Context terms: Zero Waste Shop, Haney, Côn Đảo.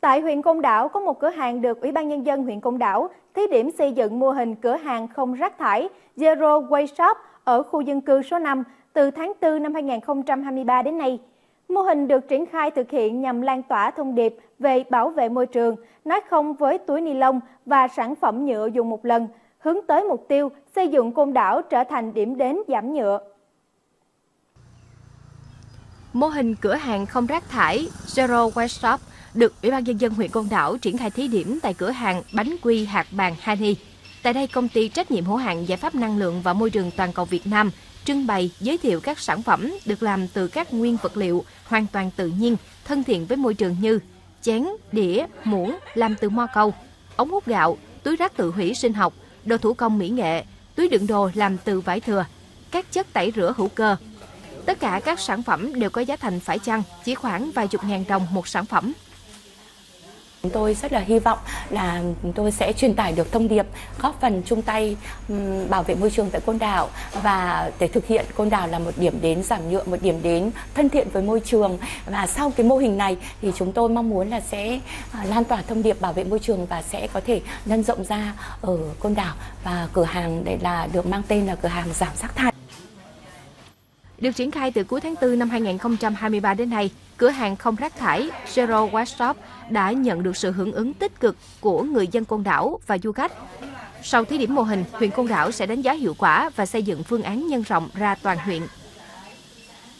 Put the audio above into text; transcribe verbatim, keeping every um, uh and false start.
Tại huyện Côn Đảo có một cửa hàng được Ủy ban Nhân dân huyện Côn Đảo thí điểm xây dựng mô hình cửa hàng không rác thải Zero Waste Shop ở khu dân cư số năm từ tháng tư năm hai nghìn không trăm hai mươi ba đến nay. Mô hình được triển khai thực hiện nhằm lan tỏa thông điệp về bảo vệ môi trường, nói không với túi ni lông và sản phẩm nhựa dùng một lần, hướng tới mục tiêu xây dựng Côn Đảo trở thành điểm đến giảm nhựa. Mô hình cửa hàng không rác thải Zero Waste Shop được Ủy ban Nhân dân huyện Côn Đảo triển khai thí điểm tại cửa hàng bánh quy hạt bàn Haney. Tại đây, công ty trách nhiệm hữu hạn giải pháp năng lượng và môi trường toàn cầu Việt Nam trưng bày, giới thiệu các sản phẩm được làm từ các nguyên vật liệu hoàn toàn tự nhiên, thân thiện với môi trường như chén, đĩa, muỗng làm từ mo câu, ống hút gạo, túi rác tự hủy sinh học, đồ thủ công mỹ nghệ, túi đựng đồ làm từ vải thừa, các chất tẩy rửa hữu cơ. Tất cả các sản phẩm đều có giá thành phải chăng, chỉ khoảng vài chục ngàn đồng một sản phẩm. Chúng tôi rất là hy vọng là chúng tôi sẽ truyền tải được thông điệp, góp phần chung tay bảo vệ môi trường tại Côn Đảo và để thực hiện Côn Đảo là một điểm đến giảm nhựa, một điểm đến thân thiện với môi trường. Và sau cái mô hình này thì chúng tôi mong muốn là sẽ lan tỏa thông điệp bảo vệ môi trường và sẽ có thể nhân rộng ra ở Côn Đảo, và cửa hàng đây là được mang tên là cửa hàng giảm rác thải. Được triển khai từ cuối tháng tư năm hai nghìn không trăm hai mươi ba đến nay, cửa hàng không rác thải Zero Waste Shop đã nhận được sự hưởng ứng tích cực của người dân Côn Đảo và du khách. Sau thí điểm mô hình, huyện Côn Đảo sẽ đánh giá hiệu quả và xây dựng phương án nhân rộng ra toàn huyện.